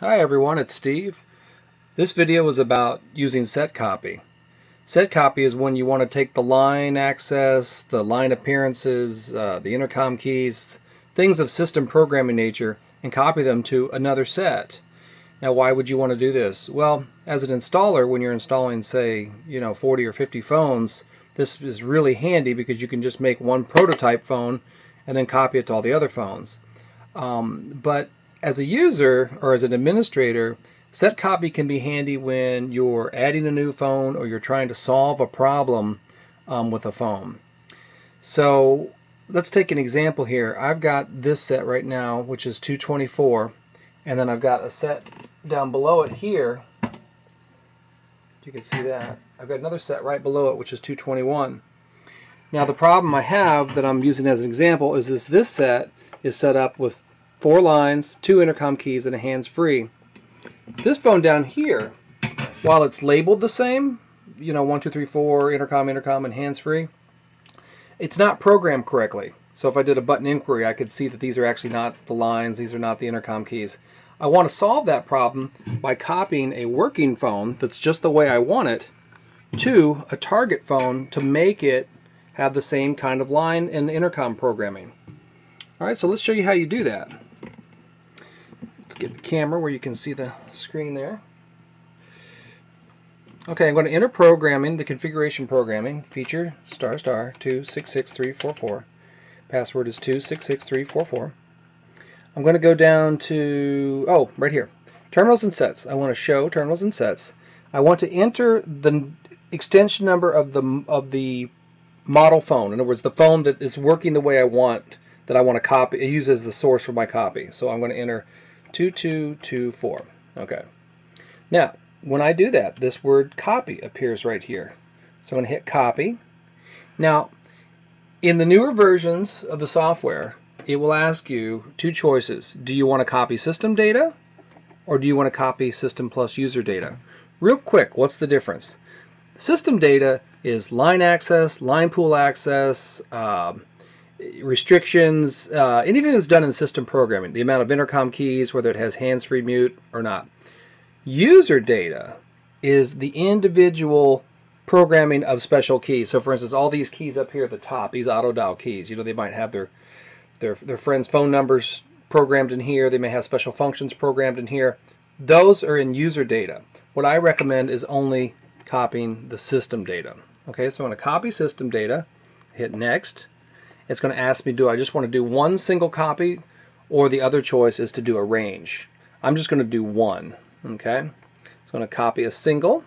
Hi everyone, it's Steve. This video is about using set copy. Set copy is when you want to take the line access, the line appearances, the intercom keys, things of system programming nature, and copy them to another set. Now why would you want to do this? Well, as an installer, when you're installing, say, 40 or 50 phones, this is really handy because you can just make one prototype phone and then copy it to all the other phones. But as a user or as an administrator, set copy can be handy when you're adding a new phone or you're trying to solve a problem with a phone. So let's take an example here. I've got this set right now, which is 224, and then I've got a set down below it here. You can see that. I've got another set right below it, which is 221. Now the problem I have that I'm using as an example is this set is set up with 4 lines, 2 intercom keys, and a hands-free. This phone down here, while it's labeled the same, 1, 2, 3, 4, intercom, intercom, and hands-free, it's not programmed correctly. So if I did a button inquiry, I could see that these are actually not the lines, these are not the intercom keys. I want to solve that problem by copying a working phone that's just the way I want it to a target phone to make it have the same kind of line and intercom programming. Alright, so let's show you how you do that. Get the camera where you can see the screen there. Okay, I'm going to enter programming, the configuration programming, feature ** 266344. Password is 266344. I'm going to go down to, right here, terminals and sets. I want to show terminals and sets. I want to enter the extension number of the model phone. In other words, the phone that is working the way I want, that I want to copy, use as the source for my copy. So I'm going to enter 2224. Okay. Now, when I do that, this word copy appears right here. So I'm going to hit copy. Now, in the newer versions of the software, it will ask you 2 choices. Do you want to copy system data, or do you want to copy system plus user data? Real quick, what's the difference? System data is line access, line pool access, restrictions, anything that's done in system programming, the amount of intercom keys, whether it has hands-free mute or not. User data is the individual programming of special keys. So for instance, all these keys up here at the top, these auto dial keys, they might have their friends' phone numbers programmed in here, they may have special functions programmed in here. Those are in user data. What I recommend is only copying the system data. Okay, so I'm going to copy system data, hit next. It's going to ask me, do I just want to do one single copy, or the other choice is to do a range. I'm just going to do one. Okay, it's going to copy a single.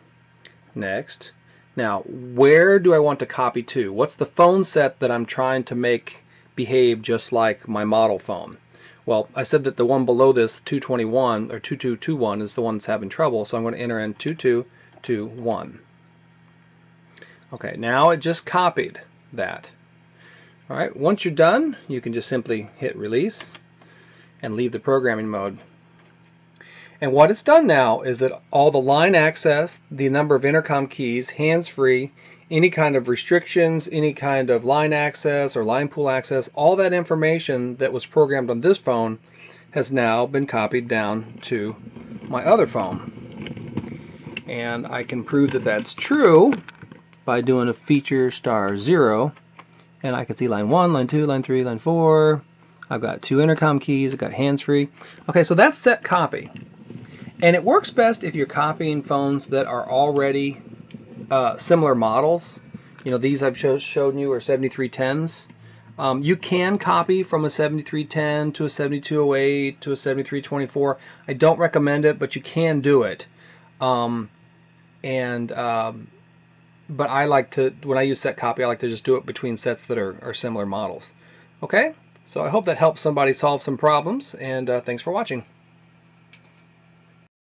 Next. Now, where do I want to copy to? What's the phone set that I'm trying to make behave just like my model phone? Well, I said that the one below this, 221 or 2221, is the one that's having trouble, so I'm going to enter in 2221. Okay, now it just copied that. All right, once you're done, you can just simply hit release and leave the programming mode. And what it's done now is that all the line access, the number of intercom keys, hands-free, any kind of restrictions, any kind of line access or line pool access, all that information that was programmed on this phone has now been copied down to my other phone. And I can prove that that's true by doing a feature *0. And I can see line 1, line 2, line 3, line 4. I've got 2 intercom keys. I've got hands-free. Okay, so that's set copy. And it works best if you're copying phones that are already similar models. These I've shown you are 7310s. You can copy from a 7310 to a 7208 to a 7324. I don't recommend it, but you can do it. But I like to, when I use set copy, I like to just do it between sets that are similar models. Okay, so I hope that helps somebody solve some problems, and thanks for watching.